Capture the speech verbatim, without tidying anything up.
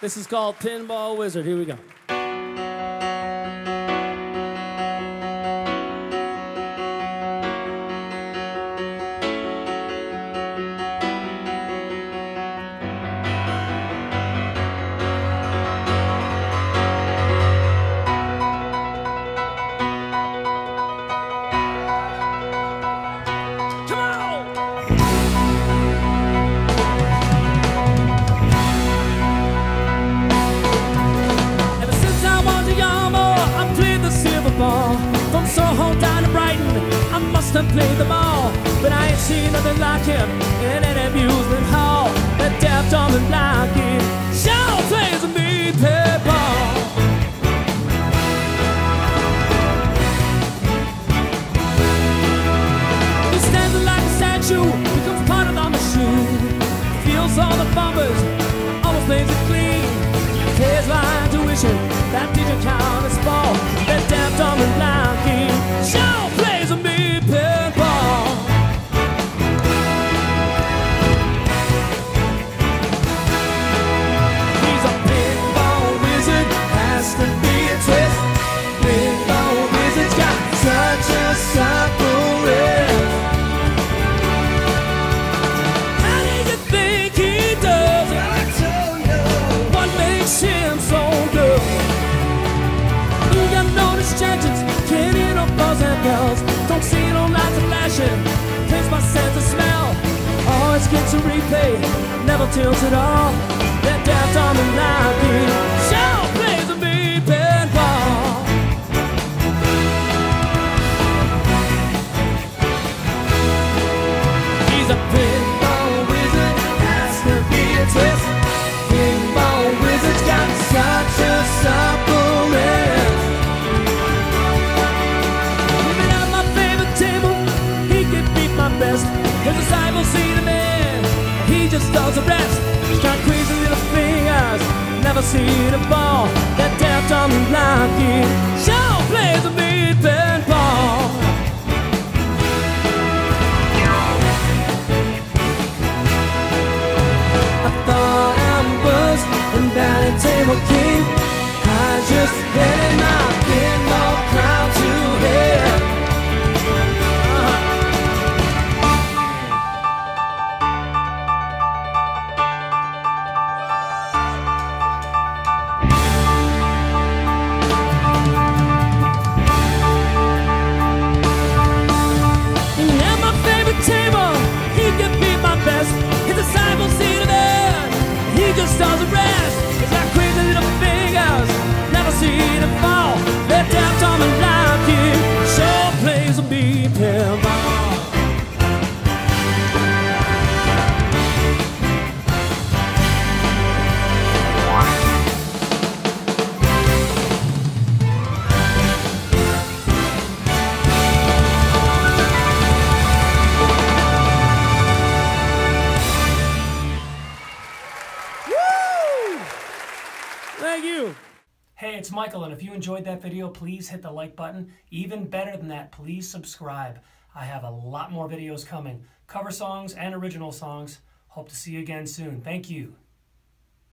This is called Pinball Wizard. Here we go. Play the ball, but I ain't seen nothing like him in an amusement hall. The deaf, dumb, and blind kid sure plays with me pinball. He stands like a statue, becomes part of the machine. Feels all the bumpers, almost plays it clean. Here's my intuition, that didn't count as ball. The deaf, dumb, and blind kid sure plays with me. Don't see no lights of flashing, takes my sense of smell. Always get to replay, never tilts at all. That death on the line, show plays with me pinball. He's a pinball wizard, has to be a twist. Pinball wizard's got such a supple wrist. His disciples see the man, he just does the rest. Try squeezing little fingers, never seen a ball. That deaf, dumb, and blind kid sure plays with me pinball. I thought I was a batting table king. I just let my pinball crowd to hell. Hey, it's Michael, and if you enjoyed that video, please hit the like button. Even better than that, please subscribe. I have a lot more videos coming. Cover songs and original songs. Hope to see you again soon. Thank you.